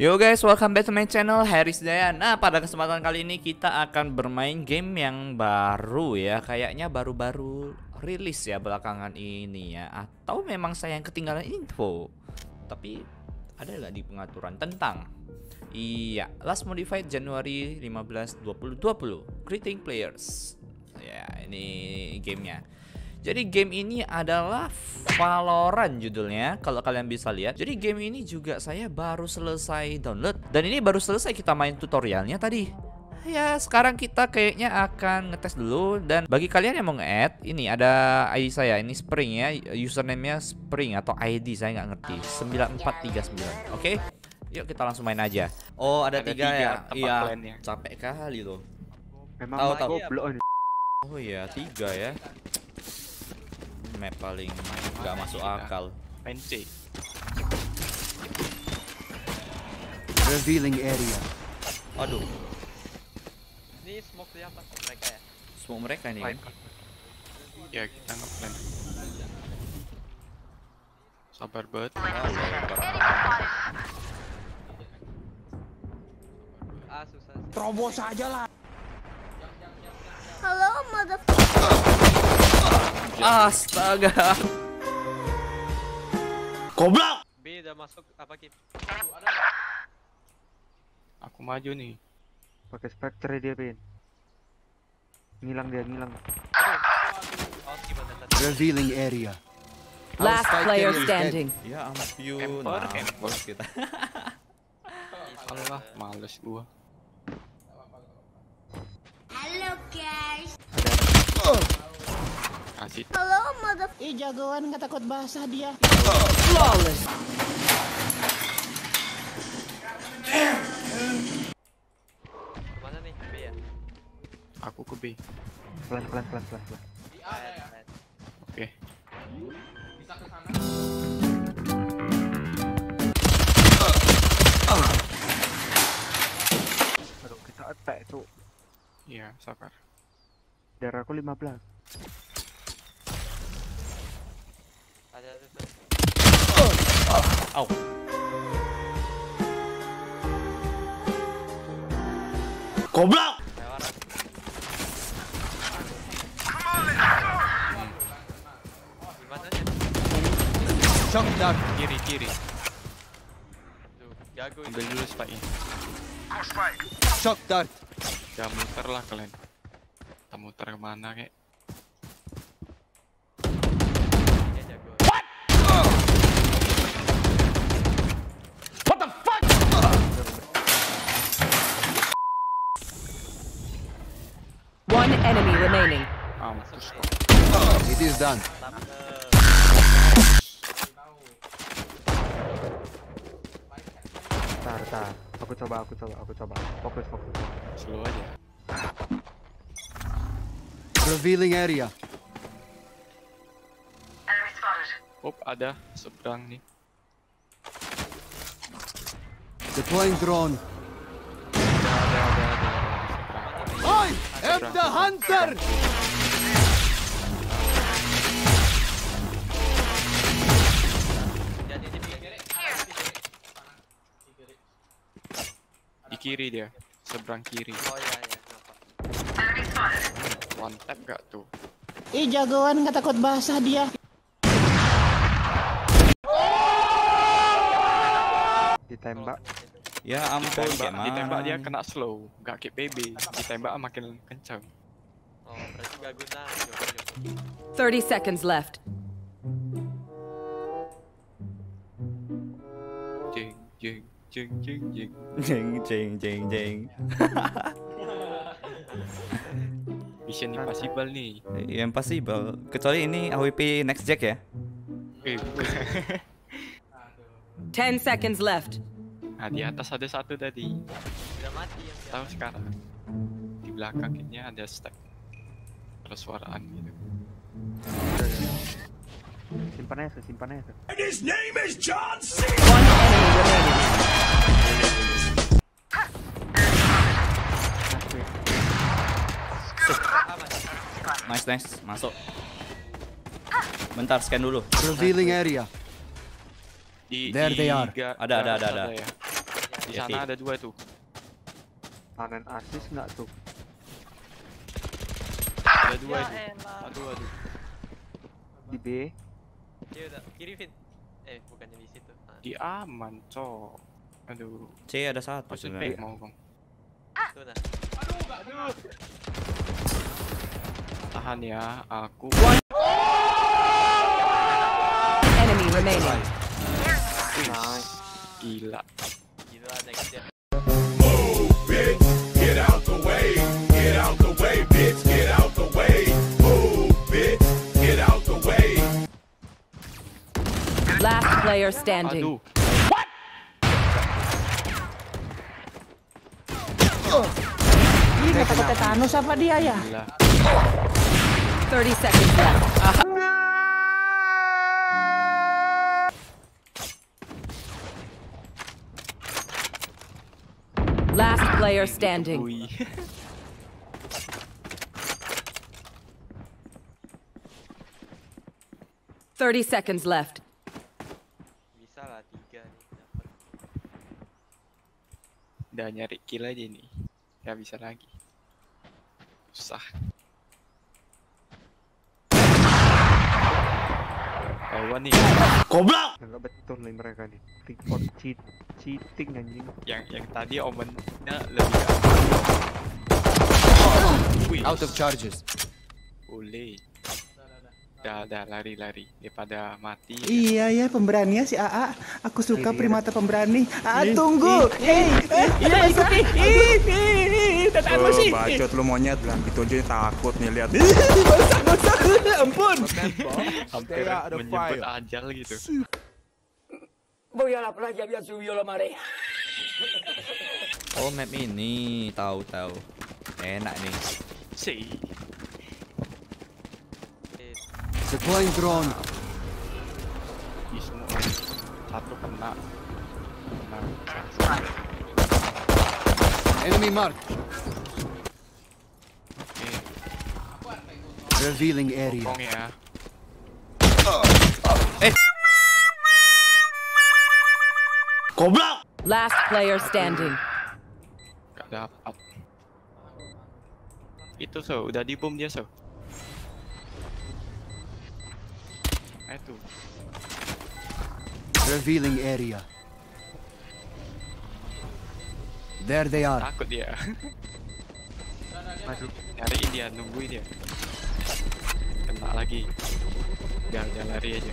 Yo guys, welcome back to my channel Harry Sejaya. Nah, pada kesempatan kali ini kita akan bermain game yang baru ya. Kayaknya baru-baru rilis ya belakangan ini ya. Atau memang saya yang ketinggalan info. Tapi ada nggak di pengaturan tentang? Iya, last modified Januari 15, 2020. Greeting players. Ya, ini gamenya. Jadi game ini adalah Valorant judulnya, kalau kalian bisa lihat. Jadi game ini juga saya baru selesai download. Dan ini baru selesai kita main tutorialnya tadi. Ya, sekarang kita kayaknya akan ngetes dulu. Dan bagi kalian yang mau nge-add, ini ada ID saya, ini Spring ya. Username-nya Spring atau ID, saya nggak ngerti. 9439, oke? Yuk kita langsung main aja. Oh, ada tiga ya? Iya, capek kali loh. Memang goblok. Oh iya, 3 ya. Map paling nggak masuk akal. Penci. Revealing area. Aduh. Ini smoke dia apa? Mereka ya. Smoke mereka nih. Kan? Ya kita ngeplan. Sabar banget. Ah susah. Terobos aja lah. Halo motherfucker. Astaga. Goblok. B udah masuk apa Kip? Aku maju nih. Pakai spectre dia, Pin. Ngilang. Revealing area. Last player standing. Ya ampun. Empor kita. Allah, males gua. Halo guys. Asik. Halo, mother... Ih, jagoan nggak takut basah dia. Flawless. Kemana nih? Ke B ya? Aku ke B. Pelan. Oke. Bisa ke sana. Aduh, kita attack tuh. Iya, sabar. Darahku 15. Au. Goblok. Cok dak kiri. Jago. Ambil dulu spike-nya. Cok dak. Jangan muter lah kalian. Kita muter kemana kek? One enemy remaining. It is done. Tar. Aku coba. Fokus. Slow aja. Revealing area. Ada seberang nih. Deploying drone. Ada. I am the hunter. Di kiri dia, seberang kiri. Oh iya. One tap gak tuh? Ih jagoan nggak takut basah dia. Ditembak. Ya ampun, ditembak dia kena slow, gak ke PB, ditembak makin kencang. Oh, berarti gak guna. 30 seconds left. Jeng. Bisa nih impossible nih. Iya impossible. Kecuali ini AWP Next Jack ya. 10 seconds left. Nah, di atas ada satu tadi. Udah mati yang tahu sekarang. Di belakangnya ada stack. Ada suaraan gitu. Simpan aja. And his name is John C. One enemy remaining. Nice. Masuk. Bentar scan dulu. Revealing area. There they are. Ada. Di sana ada dua itu. Panen asis nggak tuh? Ada dua ya, itu. Aduh. Di B. Iya udah kiri Vin. Bukannya di situ. Di aman cow. Aduh. C ada satu. Maksudnya mau Bang. Itu dah. Aduh. Tahan ya, aku. Enemy remaining. Nice. Gila. Gila Next Jack. Move, bitch. Get out the way. Get out the way, bitch. Get out the way. Move, bitch. Get out the way. Last player standing. Aduh. What? Ini kata-kata tetanus apa dia ya? Gila. 30 seconds left. Last player standing. Thirty seconds left. Bisa lah 3 nih dapat. Udah nyari kill aja nih. Gak bisa lagi. Susah. Lawan nih. Goblok. Enggak betul nih mereka nih. Report cheating anjing. Yang tadi omennya lebih. Out of charges. Boleh. Dah lari-lari daripada mati. Iya ya pemberaninya si AA. Aku suka primata pemberani. AA tunggu. Iya ikuti. Tahan masih. Bacot lu monyet lah. Itu aja takut nih lihat. Ampun. Hampir menyebut ajal gitu. Boyola pelajar biar suyola mare. Oh map ini tahu. Enak nih. Si. Deploying drone. Di semua satu kena. Enemy mark. Revealing area. Bokong ya. Goblok. Last player standing. Gak dapat. Itu so, udah di bom dia so. Itu. Revealing area. There they are. Takut dia. Masuk. Nyariin dia, nungguin dia. Kena lagi. Jangan lari aja.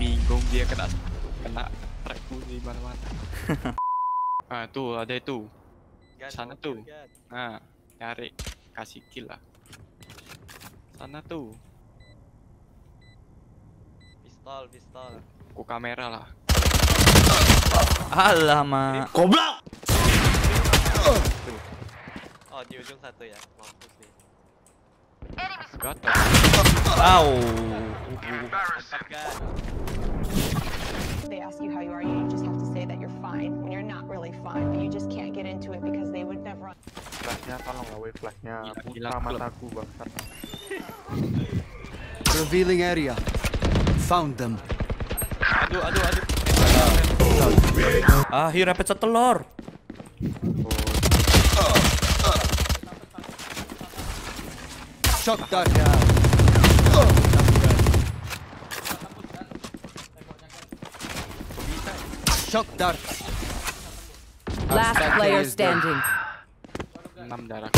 Bingung dia kena trackku di mana-mana. Ah tuh ada itu. Sana tuh. Nah, cari kasih kill lah. Sana tuh. Pistol. Ku kamera lah. Alamak. Goblok. Oh, di ujung satu ya. Mampus nih. Gatot. Wow. They ask you how you are, you just have to say that you're fine when you're not really fine, but you just can't get into it because they would never. Flashnya tolong lah, flashnya buta mataku bangsat. Revealing area. Found them. Aduh. Ah, here rapet setelor. Shot down. Shot down. Last player standing. 6 darah.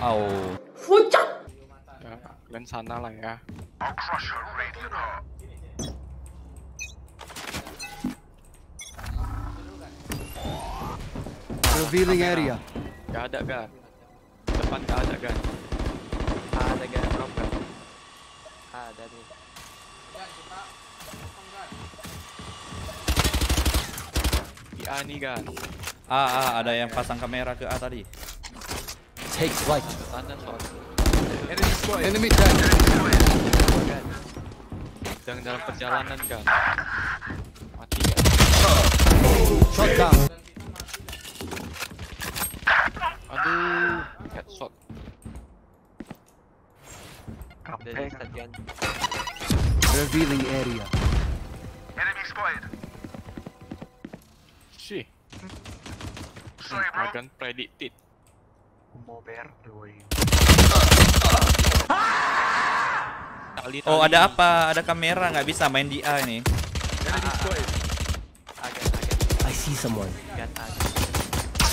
Au. Pucat. Kalian sana lah ya. Revealing area. Gak ada kan? Depan gak ada kan? Ada kan? Ada nih. Di A nih kan? Ada yang pasang kamera ke A tadi. Take flight. Enemy tank. Sedang dalam perjalanan kan? Mati kan? Shot down. Aduh, headshot. Kapten again. Revealing area. Enemy spotted. I can't predict it. Oh, ada apa? Ada kamera, nggak bisa main di A nih. I see someone.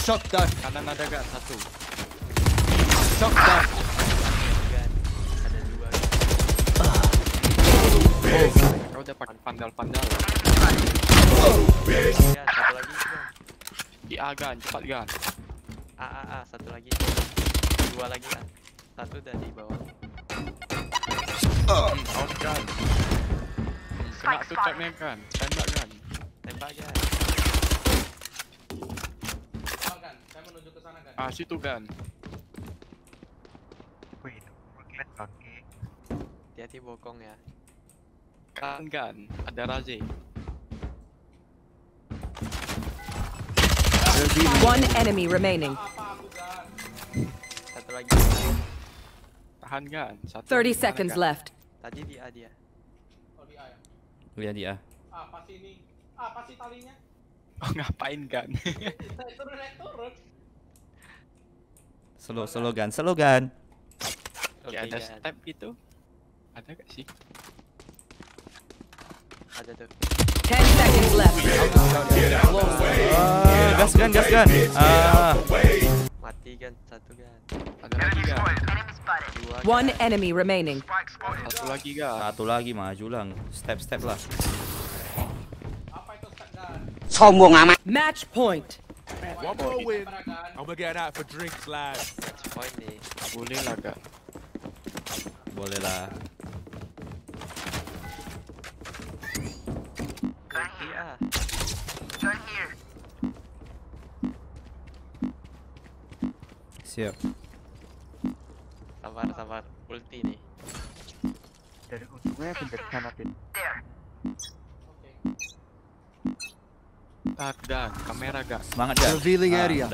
Shot down. Kanan ada gak? Satu. Shot down. Ada dua. Kau udah pandal-pandal. Satu lagi. Di A gan, cepat gan. A satu lagi. Dua lagi kan. Satu udah di bawah. Out gan. Kena tuh capnya kan. Tembak gan. Tembak aja. Ah, situ kan. Wait, roket pakai. Hati-hati bokong ya. Kan kan, ada Razi. One enemy remaining. Satu lagi. Tahan kan. 30 seconds left. Tadi di A dia. Oh, di A ya. Dia di A. Ah, pasti ini. Ah, pasti talinya. Oh, ngapain kan? Turun. Slogan. Okay, ada step itu. Ada gak sih? Ada tuh. 10 seconds left. Gas. Mati kan, satu kan. Ada lagi kan. One enemy remaining. Satu lagi kan. Satu lagi maju lang. Step lah. Apa itu step kan? Sombong amat. Match point. One more win. I'm gonna get out for drinks, lads. Finally. Boleh lah kak. Boleh lah. Right here. Siap. Sabar. Ulti nih. Dari ujungnya pindah ke sana pin. Ada kamera gak? Semangat gak? Revealing area.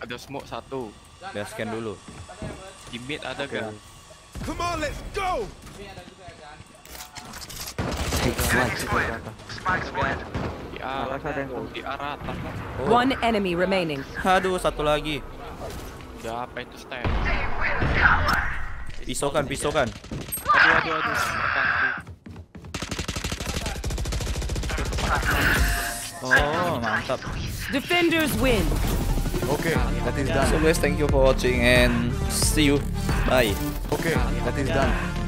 Ada smoke satu. Udah scan dulu. Di mid ada gak? Come on, let's go. Di arah. One enemy remaining. Aduh, satu lagi. Udah apa itu stand? Pisau kan. Aduh. Oh, mantap. Defenders win. Okay, that is done. So guys, thank you for watching and see you. Bye. Okay, that is done.